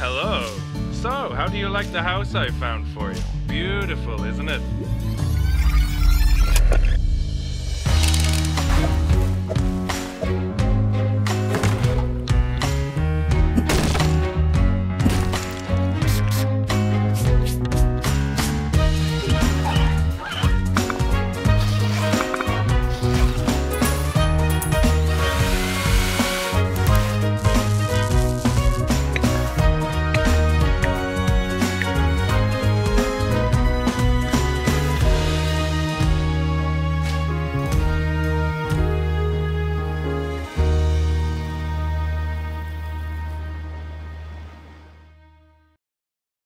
hello. So, how do you like the house I found for you? Beautiful, isn't it?